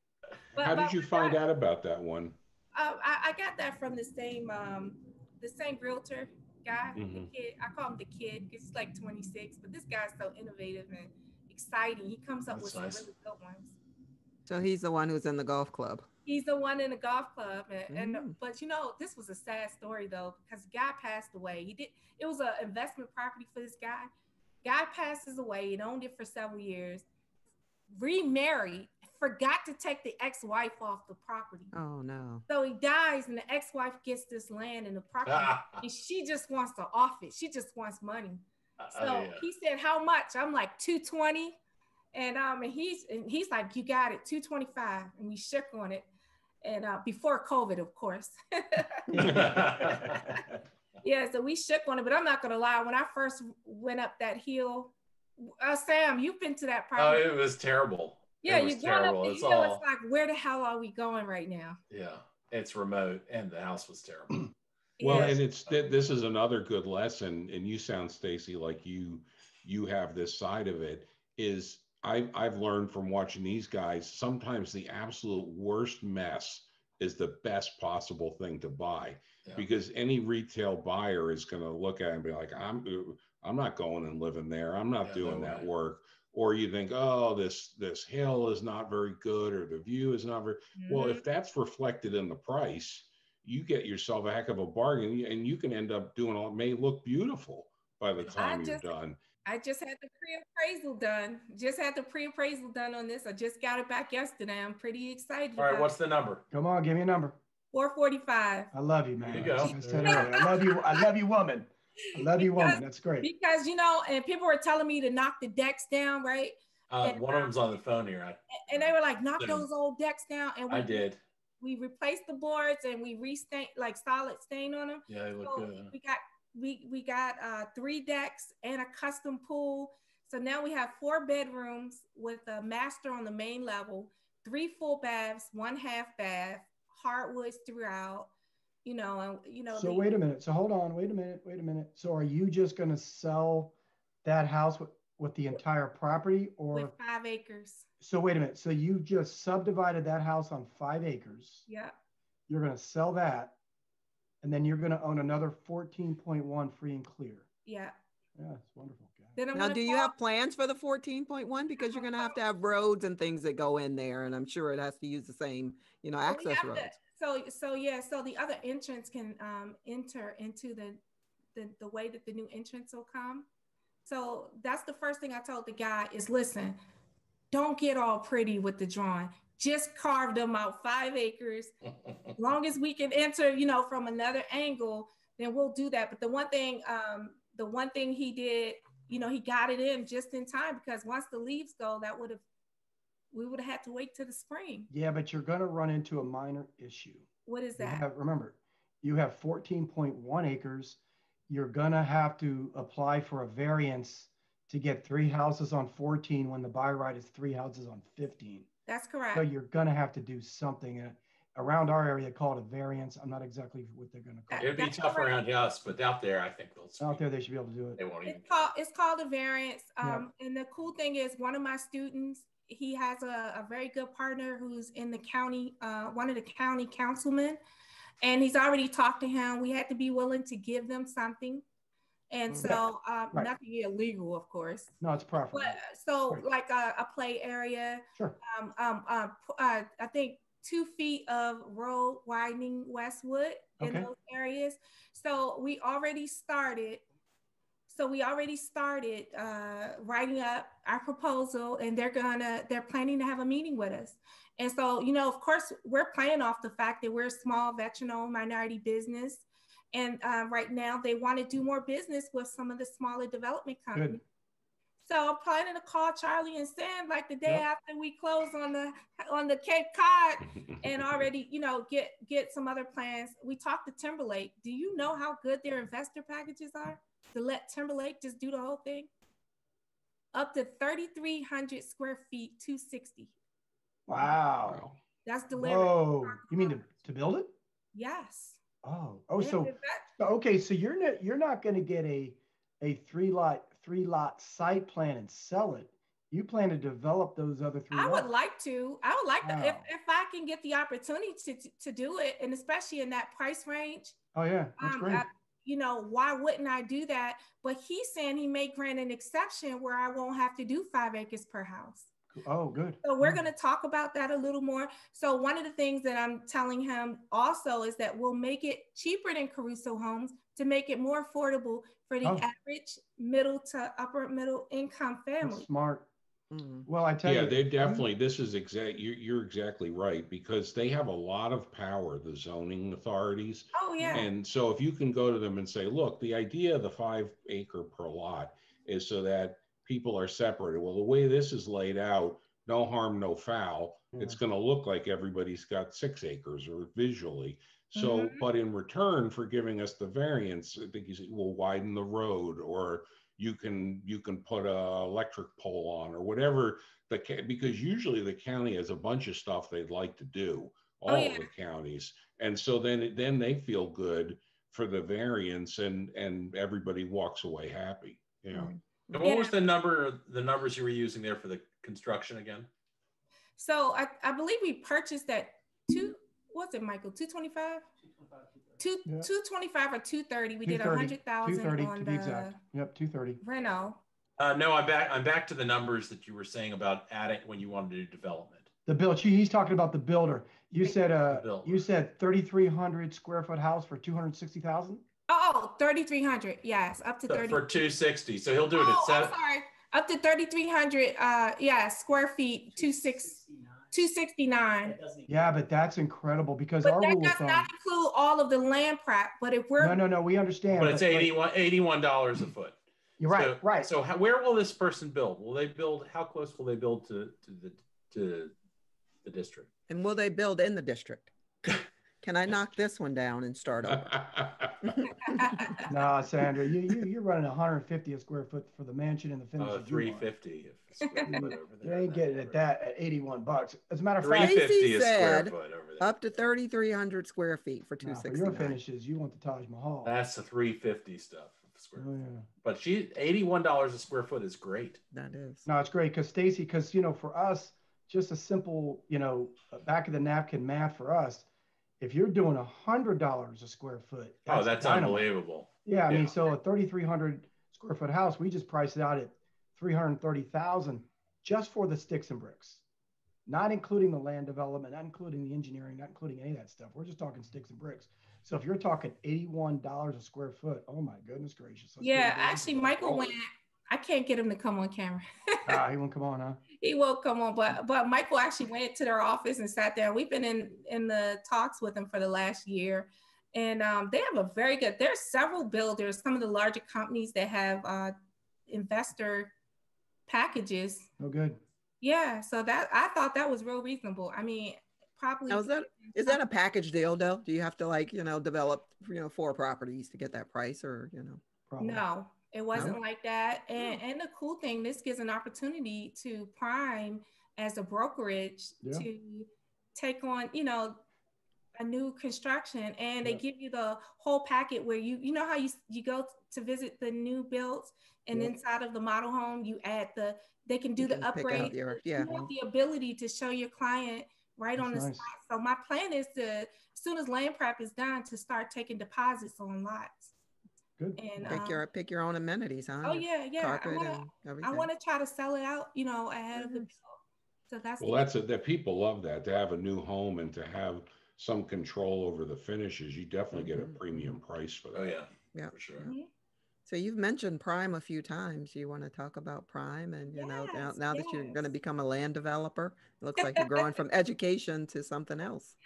But, how did you find out about that one? I got that from the same realtor guy. Mm-hmm. The kid, I call him the kid because he's like 26, but this guy's so innovative and exciting. He comes up with some really good ones. So he's the one who's in the golf club. He's the one in the golf club, but you know, this was a sad story though, because the guy passed away. It was an investment property for this guy. Guy passes away, he owned it for several years, remarried, forgot to take the ex-wife off the property. Oh no. So he dies and the ex-wife gets this land and the property, and she just wants to off it. She just wants money. So he said, how much? I'm like, 220. And he's like, you got it, 225. And we shook on it. And before COVID, of course. Yeah, so we shook on it, but I'm not gonna lie. When I first went up that hill, Sam, you've been to that property. Oh, it was terrible. Yeah, you're going up there, you know, it's like, where the hell are we going right now? Yeah, it's remote, and the house was terrible. Well, yes. And this is another good lesson, and you sound, Stacie, like you have this side of it. Is I've learned from watching these guys, sometimes the absolute worst mess is the best possible thing to buy, because any retail buyer is going to look at it and be like, I'm not going and living there. I'm not doing that work. Or you think, oh, this hill is not very good, or the view is not very, well, if that's reflected in the price, you get yourself a heck of a bargain, and you can end up doing all, it may look beautiful by the time you're done. I just had the pre-appraisal done. On this. I just got it back yesterday. I'm pretty excited. All right, what's the number? Come on, give me a number. 445. I love you, man. There you go. I love you. I love you, woman. That's great. Because, you know, and people were telling me to knock the decks down, right? One of them's on the phone here. And they were like, knock those old decks down. And I did. We replaced the boards and we restained, like solid stain on them. Yeah, they look good. We got 3 decks and a custom pool. So now we have 4 bedrooms with a master on the main level, 3 full baths, 1 half bath, hardwoods throughout, you know, and you know. So wait a minute. So hold on, wait a minute. So are you just going to sell that house with the entire property, or? With 5 acres. So wait a minute. So you just subdivided that house on 5 acres. Yeah. You're going to sell that. And then you're going to own another 14.1 free and clear. Yeah. Yeah, that's wonderful. Then now, do you have plans for the 14.1? Because you're going to have roads and things that go in there. And I'm sure it has to use the same, you know, access roads. So the other entrance can enter into the way that the new entrance will come. So that's the first thing I told the guy is, listen, don't get all pretty with the drawing. Just carved them out 5 acres. As long as we can enter, you know, from another angle, then we'll do that. But the one thing he did, you know, he got it in just in time, because once the leaves go, we would have had to wait till the spring. Yeah, but you're going to run into a minor issue. What is that? Remember, you have 14.1 acres. You're going to have to apply for a variance to get 3 houses on 14 when the buy right is 3 houses on 15. That's correct. So you're going to have to do something. around our area call it a variance. I'm not exactly what they're going to call it. It'd be tough around us, but out there, I think they'll speak. Out there, they should be able to do it. They won't even. It's called a variance. And the cool thing is, one of my students, he has a very good partner who's in the county, one of the county councilmen, and he's already talked to him. We had to be willing to give them something. And so nothing illegal, of course. No, it's proper. So like a play area, sure. I think 2 feet of road widening Westwood in those areas. So we already started. Writing up our proposal, and they're planning to have a meeting with us. And so, you know, of course, we're playing off the fact that we're a small veteran-owned minority business. And right now they want to do more business with some of the smaller development companies. Good. So I'm planning to call Charlie and Sam like the day after we close on the Cape Cod and already, you know, get some other plans. We talked to Timberlake. Do you know how good their investor packages are? To let Timberlake just do the whole thing? Up to 3,300 square feet, 260. Wow. That's delivered. Whoa. You mean to build it? Yes. Oh, so you're not going to get a three lot site plan and sell it. You plan to develop those other three. I would like to, if I can get the opportunity to do it, and especially in that price range. Oh yeah, that's great. You know, why wouldn't I do that? But he's saying he may grant an exception where I won't have to do 5 acres per house. Oh, good. So we're going to talk about that a little more. So one of the things that I'm telling him also is that we'll make it cheaper than Caruso homes to make it more affordable for the average middle to upper middle income family. That's smart. Mm-hmm. Well, I tell you. Yeah, they definitely, this is you're exactly right, because they have a lot of power, the zoning authorities. Oh, yeah. And so if you can go to them and say, look, the idea of the 5 acre per lot is so that people are separated. Well, the way this is laid out, no harm, no foul. Yeah. It's going to look like everybody's got 6 acres or visually. So, but in return for giving us the variance, I think he said, we'll widen the road, or you can put a electric pole on, or whatever. Because usually the county has a bunch of stuff they'd like to do, all of the counties. And so then they feel good for the variance, and everybody walks away happy. Yeah. Mm-hmm. And what was the numbers you were using there for the construction again? So I believe we purchased at 225? 225 or 230. We did 100,000 on to be exact. Yep, 230. Reno. No, I'm back to the numbers that you were saying about adding when you wanted to do development. The build. He's talking about the builder. You said 3,300 square foot house for 260,000. Oh, 3,300. Yes, up to 30. For 260. So he'll do it at 7. I'm sorry. Up to 3,300 square feet, 269. Yeah, but that's incredible, because our rule of thumb does not include all of the land prep, but if we're No, we understand. But it's $81 a foot. You're right. So, right. So where will this person build? Will they build how close will they build to the district? And will they build in the district? Can I knock this one down and start over? No, Sandra, you're running 150 a square foot for the mansion and the finish. 350 a square foot over there. You ain't getting it at $81. As a matter of fact, Stacie said up to 3,300 square feet for 269. For your finishes, you want the Taj Mahal. That's the 350 stuff. Square foot. Yeah. But $81 a square foot is great. That is. No, it's great because Stacie, you know, for us, just a simple, you know, back of the napkin math for us. If you're doing $100 a square foot, that's unbelievable. Yeah, I mean, so a 3,300 square foot house, we just priced it out at $330,000 just for the sticks and bricks, not including the land development, not including the engineering, not including any of that stuff. We're just talking sticks and bricks. So if you're talking $81 a square foot, oh my goodness gracious. Yeah, actually, Michael went. I can't get him to come on camera. He won't come on, huh? He won't come on. But Michael actually went to their office and sat down. We've been in the talks with them for the last year. And they have a very good, there's several builders, some of the larger companies that have investor packages. Oh, good. Yeah. So I thought that was real reasonable. I mean, probably. Now, is that a package deal though? Do you have to develop, 4 properties to get that price or? Probably. No. It wasn't like that. And the cool thing, this gives an opportunity to Prime as a brokerage to take on, a new construction, and they give you the whole packet where you know how you go to visit the new builds, and inside of the model home, you add they can do the upgrade. You have the ability to show your client right That's on the nice. Spot. So my plan is to, as soon as land prep is done, to start taking deposits on lots. Good. And pick your own amenities, huh? Oh yeah, yeah. I want to try to sell it out, you know, ahead of the people. So that's people love that, to have a new home and to have some control over the finishes. You definitely get a premium price for that. Oh yeah, yeah, for sure. Mm-hmm. So you've mentioned Prime a few times. You want to talk about Prime, and now that you're going to become a land developer, it looks like you're growing from education to something else.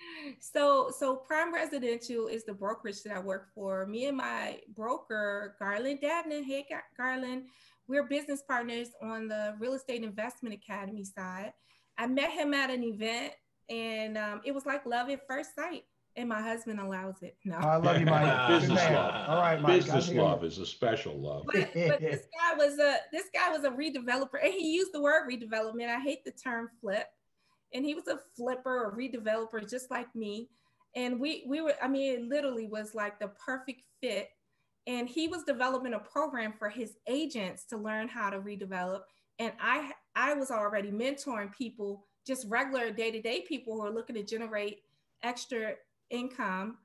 So Prime Residential is the brokerage that I work for. Me and my broker, Garland Dabney. Hey, Garland, we're business partners on the Real Estate Investment Academy side. I met him at an event, and it was like love at first sight. And my husband allows it. No, I love you, Mike. Business love. All right, Mike. Business love is a special love. But this guy was a redeveloper, and he used the word redevelopment. I hate the term flip, and he was a flipper, a redeveloper, just like me. And we were. I mean, it literally was like the perfect fit. And he was developing a program for his agents to learn how to redevelop, and I was already mentoring people, just regular day-to-day people who are looking to generate extra income.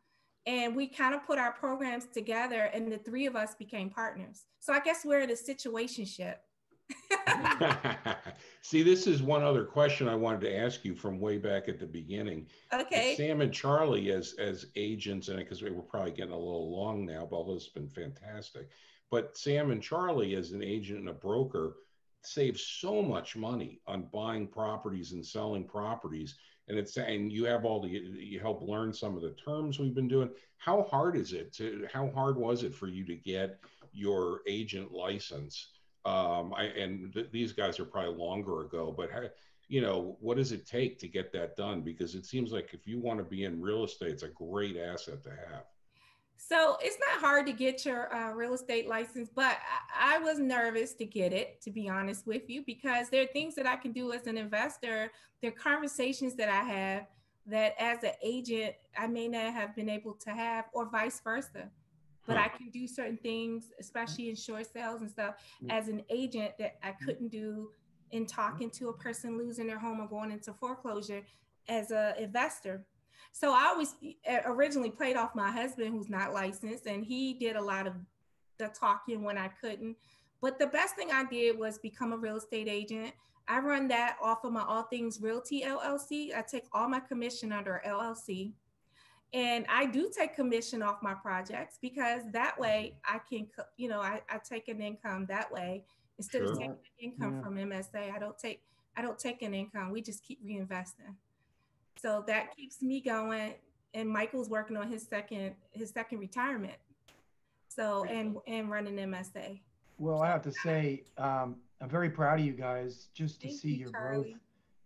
And we kind of put our programs together, and the three of us became partners. So I guess we're in a situationship. See, this is one other question I wanted to ask you from way back at the beginning. Okay. With Sam and Charlie as agents, and because we were probably getting a little long now, but although it's been fantastic. But Sam and Charlie as an agent and a broker save so much money on buying properties and selling properties. And you have you help learn some of the terms we've been doing. How hard was it for you to get your agent license? These guys are probably longer ago, but what does it take to get that done? Because it seems like if you want to be in real estate, it's a great asset to have. So it's not hard to get your real estate license, but I was nervous to get it, to be honest with you, because there are things that I can do as an investor. There are conversations that I have that as an agent, I may not have been able to have, or vice versa. But I can do certain things, especially in short sales and stuff, as an agent that I couldn't do in talking to a person losing their home or going into foreclosure as an investor. So I always originally played off my husband, who's not licensed, and he did a lot of the talking when I couldn't. But the best thing I did was become a real estate agent. I run that off of my All Things Realty LLC. I take all my commission under LLC. And I do take commission off my projects, because that way I can, I take an income that way instead of taking income from MSA. I don't take an income. We just keep reinvesting. So that keeps me going. And Michael's working on his second retirement. So, and running MSA. Well, I have to say, I'm very proud of you guys, just to see your growth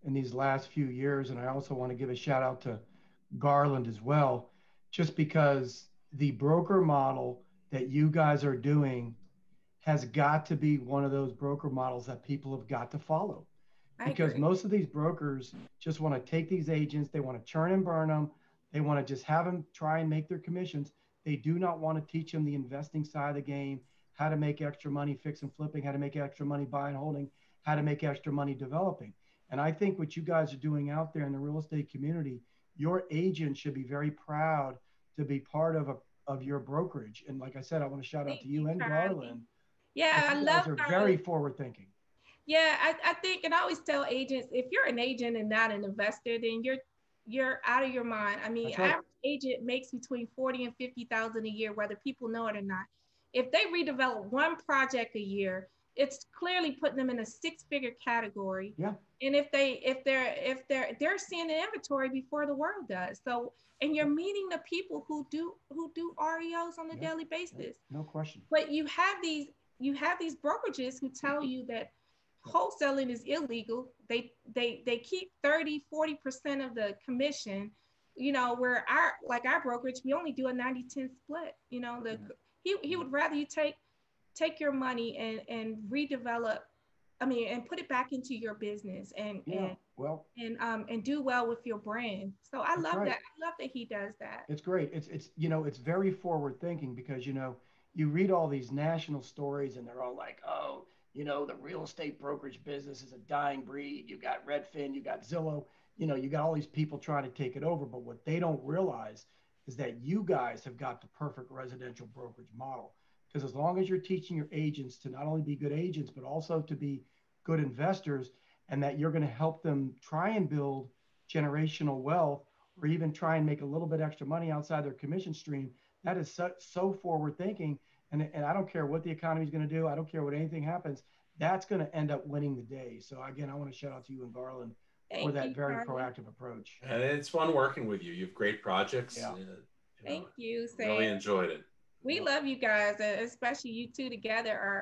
in these last few years. And I also want to give a shout out to Garland as well, just because the broker model that you guys are doing has got to be one of those broker models that people have got to follow. Because most of these brokers just want to take these agents, they want to churn and burn them, they want to just have them try and make their commissions. They do not want to teach them the investing side of the game, how to make extra money fix and flipping, how to make extra money buy and holding, how to make extra money developing. And I think what you guys are doing out there in the real estate community, your agent should be very proud to be part of your brokerage. And like I said, I want to shout out to you and Garland. Yeah, I love Garland. They're very forward thinking. Yeah, I think, and I always tell agents, if you're an agent and not an investor, then you're out of your mind. I mean, average agent makes between $40,000 and $50,000 a year, whether people know it or not. If they redevelop one project a year, it's clearly putting them in a six-figure category. Yeah. And if they're seeing the inventory before the world does. So, and you're meeting the people who do REOs on a daily basis. No question. But you have these brokerages who tell you that wholesaling is illegal. They keep 30-40% of the commission, where our brokerage, we only do a 90-10 split. He would rather you take your money and redevelop I mean, and put it back into your business and do well with your brand. So I love that. I love that he does that. It's great. It's, you know, it's very forward thinking because, you know, you read all these national stories and they're all like, oh, you know, the real estate brokerage business is a dying breed. You got Redfin, you got Zillow, you know, you got all these people trying to take it over. But what they don't realize is that you guys have got the perfect residential brokerage model. Because as long as you're teaching your agents to not only be good agents, but also to be good investors, and that you're going to help them try and build generational wealth, or even try and make a little bit extra money outside their commission stream, that is so forward thinking. And I don't care what the economy is going to do. I don't care what anything happens. That's going to end up winning the day. So again, I want to shout out to you and Garland for that very proactive approach. And it's fun working with you. You have great projects. Yeah. Thank you, Sam. Really enjoyed it. We love you guys, especially you two together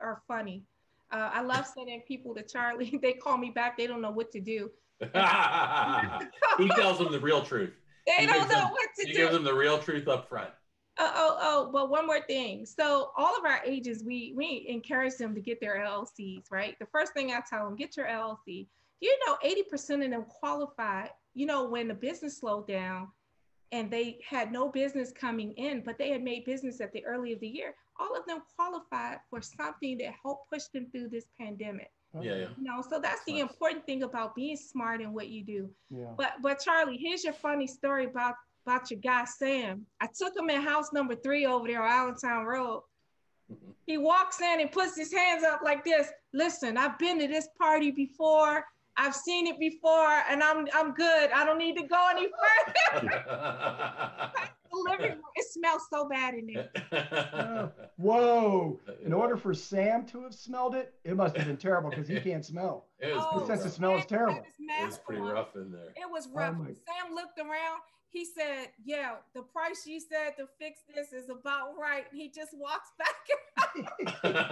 are funny. I love sending people to Charlie. They call me back. They don't know what to do. He tells them the real truth. They don't know what to do. He gives them the real truth up front. But one more thing. So all of our agents, we encourage them to get their LLCs, right? The first thing I tell them, get your LLC. You know, 80% of them qualify, you know, when the business slowed down, and they had no business coming in, but they had made business at the early of the year. All of them qualified for something that helped push them through this pandemic. Yeah. You know, so that's the important thing about being smart in what you do. Yeah. But Charlie, here's your funny story about your guy, Sam. I took him in house number 3 over there on Allentown Road. He walks in and puts his hands up like this. Listen, I've been to this party before. I've seen it before, and I'm good. I don't need to go any further. The living room, it smells so bad in there. Whoa. In order for Sam to have smelled it, it must have been terrible because he can't smell. His sense of smell is terrible. It was pretty rough in there. It was rough. Oh, Sam looked around. He said, yeah, the price you said to fix this is about right. He just walks back.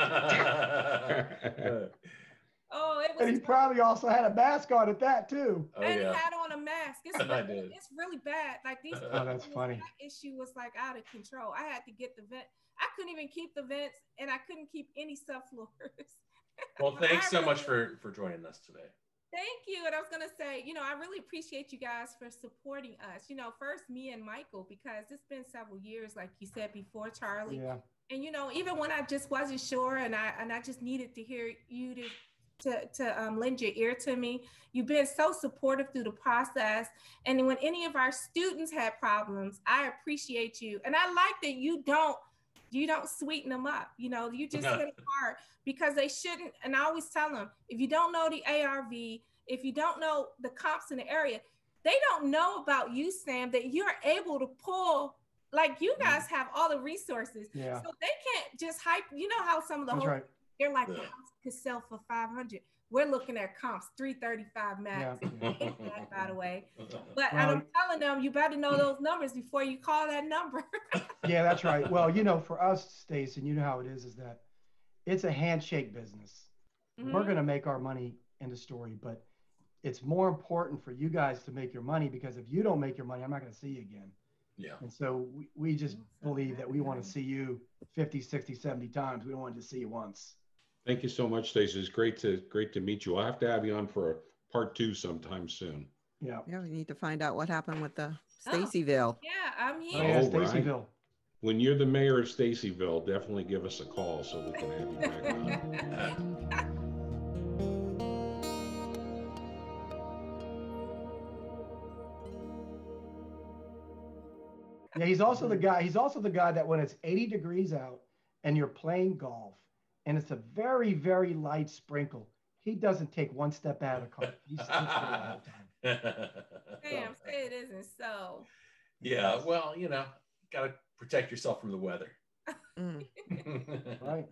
Oh, it was. And he probably also had a mask on at that too. Oh, and he had on a mask. It's really bad. Like these people, that's funny. That issue was like out of control. I had to get the vent. I couldn't even keep the vents, and I couldn't keep any subfloors. Well, thanks so much for joining us today. Thank you. And I was gonna say, you know, I really appreciate you guys for supporting us. You know, first me and Michael, because it's been several years, like you said before, Charlie. Yeah. And you know, even when I just wasn't sure, and I just needed to hear you to lend your ear to me. You've been so supportive through the process. And when any of our students had problems, I appreciate you. And I like that you don't sweeten them up. You know, you just hit it hard because they shouldn't. And I always tell them, if you don't know the ARV, if you don't know the comps in the area, they don't know about you, Sam, that you're able to pull. Like you guys have all the resources. Yeah. So they can't just hype. You know how some of the they're like, the house could sell for 500. We're looking at comps, 335 max. Yeah. By the way. But I'm telling them, you better know those numbers before you call that number. Yeah, that's right. Well, you know, for us, Stace, and you know how it is that it's a handshake business. Mm-hmm. We're going to make our money in the story, but it's more important for you guys to make your money because if you don't make your money, I'm not going to see you again. Yeah. And so we just believe that we want to see you 50, 60, 70 times. We don't want to see you once. Thank you so much, Stacie. It's great to meet you. I'll have to have you on for a part 2 sometime soon. Yeah. Yeah, we need to find out what happened with the Stacieville. Yeah, I'm here. Stacieville. When you're the mayor of Stacieville, definitely give us a call so we can have you back on. Yeah, he's also the guy that when it's 80 degrees out and you're playing golf, and it's a very, very light sprinkle, he doesn't take one step out of the car. He sticks to it all the time. Damn, say it isn't so. Yeah, well, you know, got to protect yourself from the weather. Right.